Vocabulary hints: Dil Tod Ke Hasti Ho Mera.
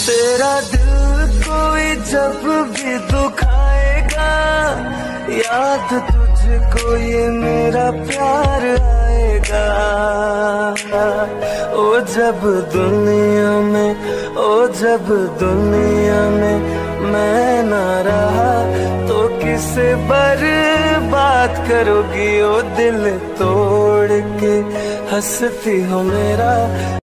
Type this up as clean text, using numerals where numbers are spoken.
तेरा दिल कोई जब भी दुखाएगा, याद तुझको ये मेरा प्यार आएगा। ओ जब दुनिया में, ओ जब दुनिया में मैं ना रहा तो किसे बर्बाद करोगी। ओ दिल तोड़ के हंसती हो मेरा।